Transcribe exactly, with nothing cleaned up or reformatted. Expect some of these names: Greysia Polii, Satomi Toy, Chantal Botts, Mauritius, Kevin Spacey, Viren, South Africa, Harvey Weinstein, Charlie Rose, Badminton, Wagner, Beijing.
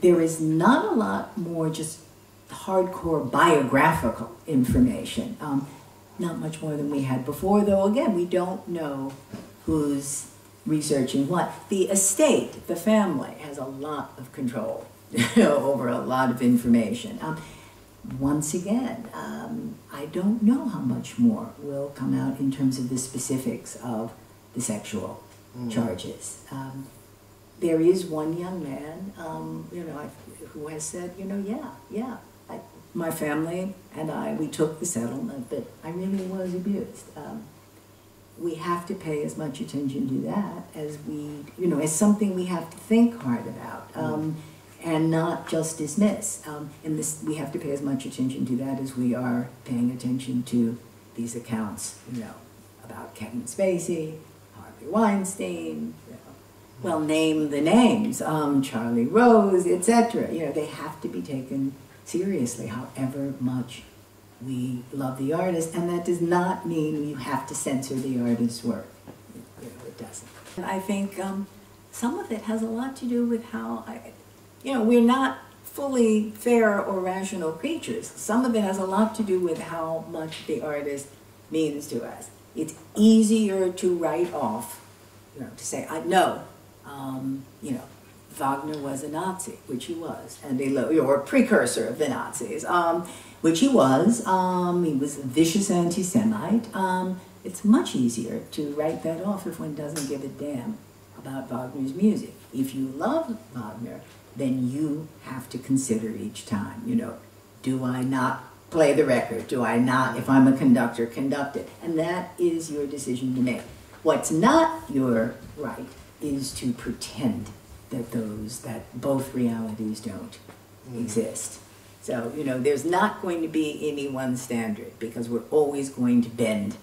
there is not a lot more just hardcore biographical information. Um, not much more than we had before, though again, we don't know who's researching what. The estate, the family, has a lot of control over a lot of information. Um, once again, um, I don't know how much more will come out in terms of the specifics of the sexual mm. charges. Um, there is one young man, um, you know, I've, who has said, you know, yeah, yeah, I, my family and I, we took the settlement, but I really was abused. Um, we have to pay as much attention to that as we, you know, as something we have to think hard about. Um, mm. And not just dismiss. Um, and this, we have to pay as much attention to that as we are paying attention to these accounts, you know, about Kevin Spacey, Harvey Weinstein, you know, well, name the names, um, Charlie Rose, et cetera. You know, they have to be taken seriously, however much we love the artist. And that does not mean you have to censor the artist's work. You know, it doesn't. And I think um, some of it has a lot to do with how I, you know, we're not fully fair or rational creatures. Some of it has a lot to do with how much the artist means to us. It's easier to write off, you know, to say, I know, um, you know, Wagner was a Nazi, which he was, and a or a precursor of the Nazis, um, which he was. Um, he was a vicious anti-Semite. Um, it's much easier to write that off if one doesn't give a damn about Wagner's music. If you love Wagner, then you have to consider each time, you know, do I not play the record? Do I not, if I'm a conductor, conduct it? And that is your decision to make. What's not your right is to pretend that those, that both realities don't mm. exist. So, you know, there's not going to be any one standard because we're always going to bend